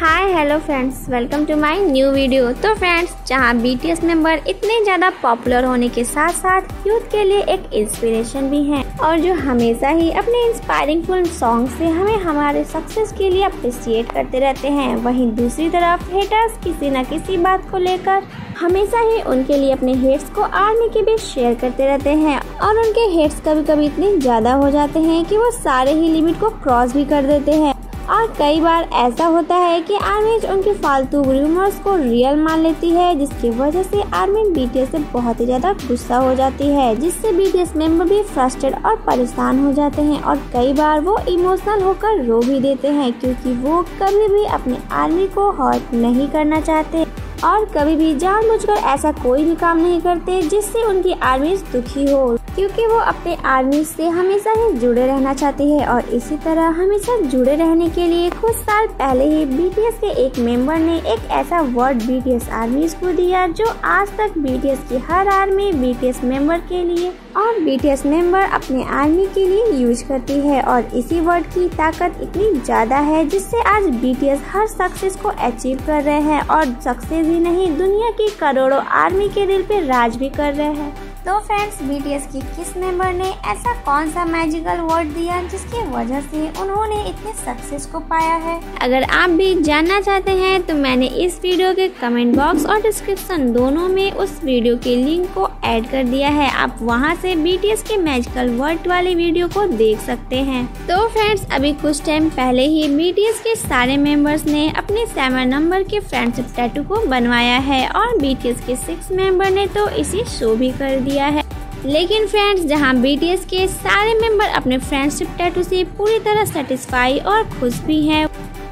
Hi hello friends, welcome to my new video. तो friends, जहां BTS member इतने ज़्यादा पॉपुलर होने के साथ साथ यूथ के लिए एक इंस्पिरेशन भी हैं और जो हमेशा ही अपने इंस्पायरिंग फुल सॉन्ग से हमें हमारे सक्सेस के लिए अप्रिशिएट करते रहते हैं, वहीं दूसरी तरफ हेटर्स किसी न किसी बात को लेकर हमेशा ही उनके लिए अपने हेट्स को आर्मी के बीच शेयर करते रहते हैं और उनके हेट्स कभी कभी इतने ज़्यादा हो जाते हैं कि वो सारे ही लिमिट को क्रॉस भी कर देते हैं और कई बार ऐसा होता है कि आर्मी उनके फालतू रूमर्स को रियल मान लेती है, जिसकी वजह से आर्मी बीटीएस से बहुत ही ज़्यादा गुस्सा हो जाती है, जिससे बीटीएस मेंबर भी फ्रस्ट्रेटेड और परेशान हो जाते हैं और कई बार वो इमोशनल होकर रो भी देते हैं क्योंकि वो कभी भी अपने आर्मी को हर्ट नहीं करना चाहते और कभी भी जानबूझकर ऐसा कोई भी काम नहीं करते जिससे उनकी आर्मी दुखी हो, क्योंकि वो अपने आर्मी से हमेशा ही जुड़े रहना चाहती है। और इसी तरह हमेशा जुड़े रहने के लिए कुछ साल पहले ही बीटीएस के एक मेंबर ने एक ऐसा वर्ड बीटीएस आर्मी को दिया जो आज तक बीटीएस की हर आर्मी बीटीएस मेंबर के लिए और बीटीएस मेंबर अपने आर्मी के लिए यूज करती है। और इसी वर्ड की ताकत इतनी ज्यादा है जिससे आज बीटीएस हर सक्सेस को अचीव कर रहे हैं और सक्सेस ही नहीं, दुनिया की करोड़ों आर्मी के दिल पे राज भी कर रहे हैं। तो फ्रेंड्स, बीटीएस की किस मेंबर ने ऐसा कौन सा मैजिकल वर्ड दिया जिसकी वजह से उन्होंने इतने सक्सेस को पाया है? अगर आप भी जानना चाहते हैं तो मैंने इस वीडियो के कमेंट बॉक्स और डिस्क्रिप्शन दोनों में उस वीडियो के लिंक को ऐड कर दिया है, आप वहां से बीटीएस के मैजिकल वर्ड वाले वीडियो को देख सकते हैं। तो फ्रेंड्स, अभी कुछ टाइम पहले ही बीटीएस के सारे मेंबर्स ने अपने 7 नंबर के फ्रेंडशिप टैटू को बनवाया है और बीटीएस के 6 मेंबर ने तो इसे शो भी कर दिया है। लेकिन फ्रेंड्स, जहां बीटीएस के सारे मेंबर अपने फ्रेंडशिप टैटू से पूरी तरह सेटिस्फाई और खुश भी हैं,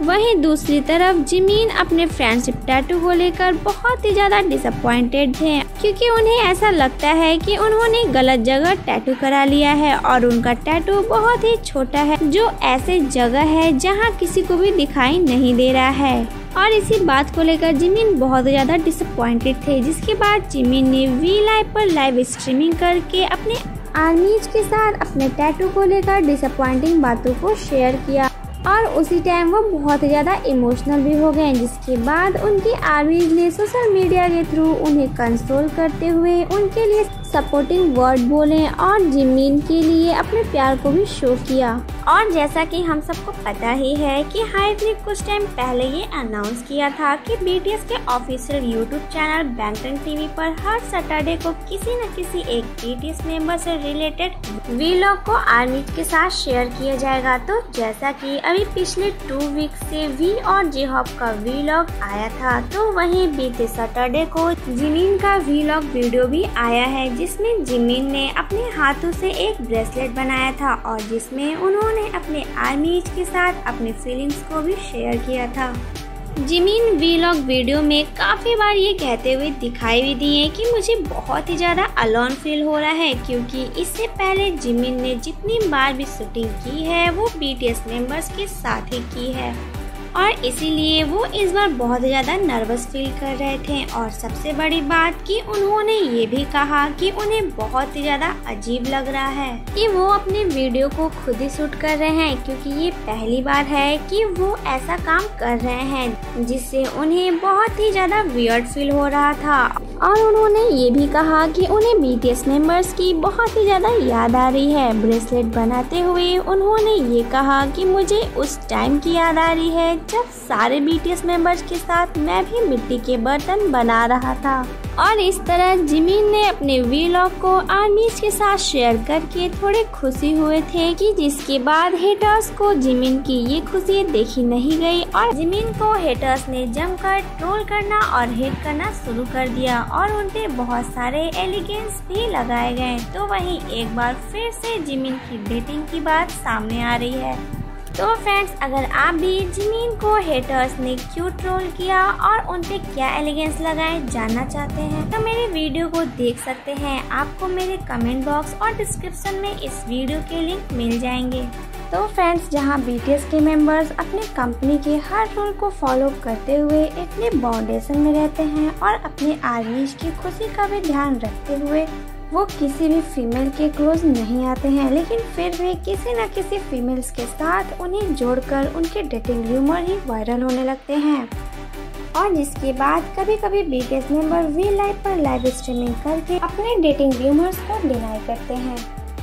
वहीं दूसरी तरफ जिमिन अपने फ्रेंडशिप टैटू को लेकर बहुत ही ज़्यादा डिसअपॉइंटेड हैं क्योंकि उन्हें ऐसा लगता है कि उन्होंने गलत जगह टैटू करा लिया है और उनका टैटू बहुत ही छोटा है जो ऐसे जगह है जहां किसी को भी दिखाई नहीं दे रहा है। और इसी बात को लेकर जिमिन बहुत ज़्यादा डिसअपॉइंटेड थे, जिसके बाद जिमिन ने वी लाइव पर लाइव स्ट्रीमिंग करके अपने आर्मीज के साथ अपने टैटू को लेकर डिसअपॉइंटिंग बातों को शेयर किया और उसी टाइम वो बहुत ज़्यादा इमोशनल भी हो गए, जिसके बाद उनकी आर्मीज ने सोशल मीडिया के थ्रू उन्हें कंसोल करते हुए उनके लिए सपोर्टिंग वर्ड बोले और जिमिन के लिए अपने प्यार को भी शो किया। और जैसा कि हम सबको पता ही है कि हाइब ने कुछ टाइम पहले ये अनाउंस किया था कि बीटीएस के official YouTube channel Bangtan TV पर हर सैटरडे को किसी न किसी एक बीटीएस मेंबर से रिलेटेड वीलॉग को आर्मी के साथ शेयर किया जाएगा। तो जैसा कि अभी पिछले 2 वीक से वी और जे-होप का वीलॉग आया था, तो वही बीते सैटरडे को जिमिन का वीलॉग वीडियो भी आया है जिसमें जिमिन ने अपने हाथों से एक ब्रेसलेट बनाया था और जिसमें उन्होंने अपने आर्मीज के साथ अपने फीलिंग्स को भी शेयर किया था। जिमिन वीलॉग वीडियो में काफ़ी बार ये कहते हुए दिखाई भी दिए कि मुझे बहुत ही ज़्यादा अलोन फील हो रहा है, क्योंकि इससे पहले जिमिन ने जितनी बार भी शूटिंग की है वो बीटीएस मेंबर्स के साथ ही की है और इसीलिए वो इस बार बहुत ज़्यादा नर्वस फील कर रहे थे। और सबसे बड़ी बात कि उन्होंने ये भी कहा कि उन्हें बहुत ही ज़्यादा अजीब लग रहा है कि वो अपने वीडियो को खुद ही शूट कर रहे हैं, क्योंकि ये पहली बार है कि वो ऐसा काम कर रहे हैं, जिससे उन्हें बहुत ही ज़्यादा वियर्ड फील हो रहा था। और उन्होंने ये भी कहा कि उन्हें बीटीएस मेंबर्स की बहुत ही ज़्यादा याद आ रही है। ब्रेसलेट बनाते हुए उन्होंने ये कहा कि मुझे उस टाइम की याद आ रही है जब सारे बीटीएस मेंबर्स के साथ मैं भी मिट्टी के बर्तन बना रहा था। और इस तरह जिमिन ने अपने वीलॉग को आर्मीज के साथ शेयर करके थोड़े खुशी हुए थे कि जिसके बाद हेटर्स को जिमिन की ये खुशी देखी नहीं गई और जिमिन को हेटर्स ने जमकर ट्रोल करना और हेट करना शुरू कर दिया और उनपे बहुत सारे एलिगेंस भी लगाए गए। तो वहीं एक बार फिर से जिमिन की डेटिंग की बात सामने आ रही है। तो फ्रेंड्स, अगर आप भी जिमिन को हेटर्स ने क्यों ट्रोल किया और उन पे क्या एलिगेंस लगाए जानना चाहते हैं तो मेरे वीडियो को देख सकते हैं, आपको मेरे कमेंट बॉक्स और डिस्क्रिप्शन में इस वीडियो के लिंक मिल जाएंगे। तो फ्रेंड्स, जहां बीटीएस के मेंबर्स अपने कंपनी के हर रूल को फॉलो करते हुए इतने बॉन्डेशन में रहते हैं और अपने आर्मीज की खुशी का भी ध्यान रखते हुए वो किसी भी फीमेल के क्लोज नहीं आते हैं, लेकिन फिर भी किसी न किसी फीमेल्स के साथ उन्हें जोड़कर उनके डेटिंग र्यूमर ही वायरल होने लगते हैं। और जिसके बाद कभी कभी बीटीएस मेंबर वी लाइव पर लाइव स्ट्रीमिंग करके अपने डेटिंग र्यूमर्स को डिनाई करते हैं,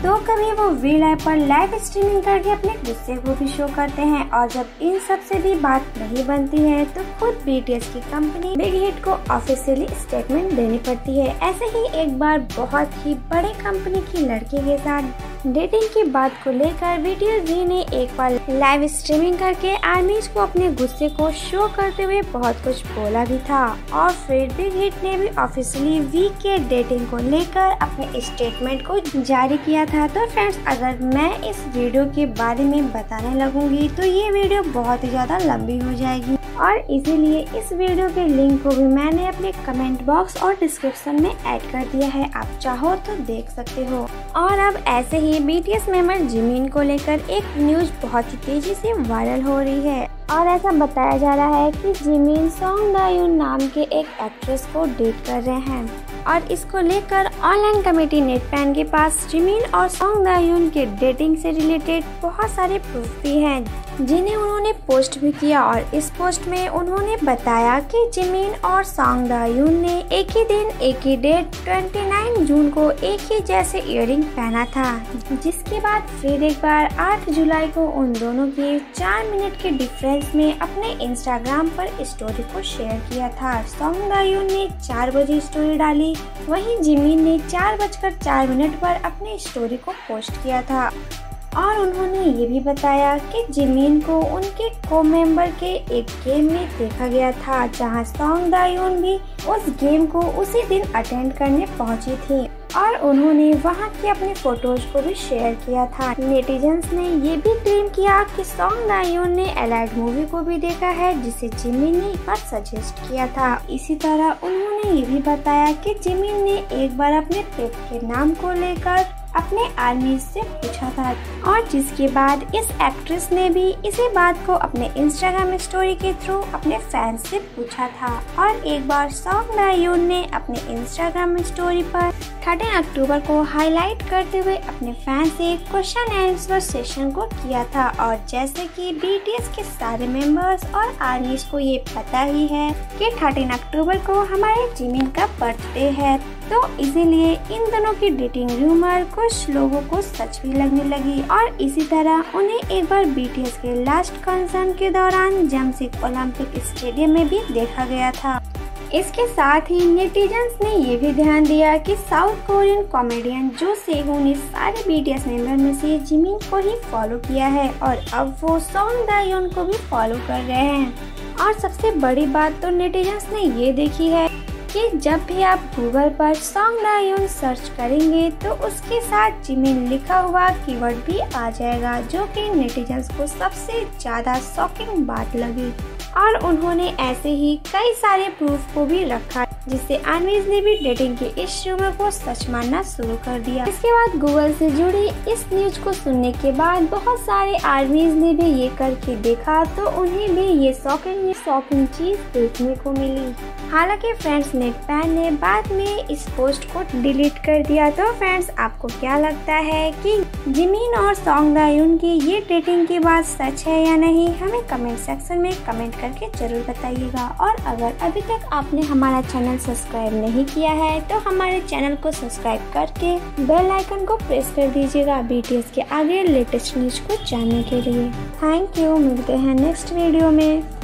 तो कभी वो वी लाइव पर लाइव स्ट्रीमिंग करके अपने गुस्से को भी शो करते हैं। और जब इन सब से भी बात नहीं बनती है तो खुद बीटीएस की कंपनी बिग हिट को ऑफिशियली स्टेटमेंट देनी पड़ती है। ऐसे ही एक बार बहुत ही बड़े कंपनी की लड़की के साथ डेटिंग की बात को लेकर बीटीएस जी ने एक बार लाइव स्ट्रीमिंग करके आर्मीज को अपने गुस्से को शो करते हुए बहुत कुछ बोला भी था। और फिर बिग हिट ने भी ऑफिशियली वी के डेटिंग को लेकर अपने स्टेटमेंट को जारी किया। तो फ्रेंड्स, अगर मैं इस वीडियो के बारे में बताने लगूंगी तो ये वीडियो बहुत ही ज़्यादा लंबी हो जाएगी, और इसीलिए इस वीडियो के लिंक को भी मैंने अपने कमेंट बॉक्स और डिस्क्रिप्शन में ऐड कर दिया है, आप चाहो तो देख सकते हो। और अब ऐसे ही बीटीएस मेंबर जिमिन को लेकर एक न्यूज बहुत ही तेजी से वायरल हो रही है, और ऐसा बताया जा रहा है कि जिमिन सॉन्ग दा यून नाम के एक एक्ट्रेस को डेट कर रहे हैं। और इसको लेकर ऑनलाइन कमेटी नेट फैन के पास जिमिन और सॉन्ग दा यून के डेटिंग से रिलेटेड बहुत सारे प्रूफ भी हैं, जिन्हें उन्होंने पोस्ट भी किया। और इस पोस्ट में उन्होंने बताया कि जिमिन और सॉन्ग दा यून ने एक ही दिन एक ही डेट 29 जून को एक ही जैसे इयररिंग पहना था, जिसके बाद फिर एक बार 8 जुलाई को उन दोनों के 4 मिनट के डिफरेंस में अपने इंस्टाग्राम पर स्टोरी को शेयर किया था। सॉन्ग दा यून ने 4 बजे स्टोरी डाली, वहीं जिमिन ने 4:04 पर अपनी स्टोरी को पोस्ट किया था। और उन्होंने ये भी बताया कि जिमिन को उनके को मेंबर के एक गेम में देखा गया था, जहां सॉन्ग दा यून भी उस गेम को उसी दिन अटेंड करने पहुंची थी, और उन्होंने वहां के अपने फोटोज को भी शेयर किया था। नेटिजन्स ने ये भी क्लेम किया कि सॉन्ग दा यून ने एलाइड मूवी को भी देखा है, जिसे जिमिन ने एक बार सजेस्ट किया था। इसी तरह उन्होंने ये भी बताया कि जिमिन ने एक बार अपने पेट के नाम को लेकर अपने आर्मी से पूछा था, और जिसके बाद इस एक्ट्रेस ने भी इसी बात को अपने इंस्टाग्राम स्टोरी के थ्रू अपने फैंस से पूछा था। और एक बार सॉन्ग दा यून ने अपने इंस्टाग्राम स्टोरी पर 13 अक्टूबर को हाईलाइट करते हुए अपने फैंस से क्वेश्चन आंसर सेशन को किया था। और जैसे कि बीटीएस के सारे मेंबर्स और आर्मीज को ये पता ही है कि 13 अक्टूबर को हमारे जिमिन का बर्थडे है, तो इसीलिए इन दोनों की डेटिंग रूमर कुछ लोगों को सच भी लगने लगी। और इसी तरह उन्हें एक बार बीटीएस के लास्ट कंसर्ट के दौरान जमसिल ओलंपिक स्टेडियम में भी देखा गया था। इसके साथ ही नेटिजन्स ने ये भी ध्यान दिया कि साउथ कोरियन कॉमेडियन जो से हून ने सारे बीटीएस मेंबर में से जिमिन को ही फॉलो किया है, और अब वो सॉन्ग दा यून को भी फॉलो कर रहे हैं। और सबसे बड़ी बात तो नेटिजन्स ने ये देखी है कि जब भी आप गूगल पर सॉन्ग दा यून सर्च करेंगे तो उसके साथ जिमिन लिखा हुआ कीवर्ड भी आ जाएगा, जो कि नेटिजन्स को सबसे ज़्यादा शॉकिंग बात लगी। और उन्होंने ऐसे ही कई सारे प्रूफ को भी रखा, जिससे आर्मीज ने भी डेटिंग के इस रूमर को सच मानना शुरू कर दिया। इसके बाद गूगल से जुड़ी इस न्यूज को सुनने के बाद बहुत सारे आर्मीज ने भी ये करके देखा, तो उन्हें भी ये शॉकिंग चीज देखने को मिली। हालांकि फ्रेंड्स, नेट फैन ने बाद में इस पोस्ट को डिलीट कर दिया। तो फ्रेंड्स, आपको क्या लगता है कि जिमिन और सॉन्ग दा यून की ये डेटिंग की बात सच है या नहीं? हमें कमेंट सेक्शन में कमेंट करके जरूर बताइएगा। और अगर अभी तक आपने हमारा चैनल सब्सक्राइब नहीं किया है तो हमारे चैनल को सब्सक्राइब करके बेल आइकन को प्रेस कर दीजिएगा बीटीएस के आगे लेटेस्ट न्यूज को जानने के लिए। थैंक यू, मिलते हैं नेक्स्ट वीडियो में।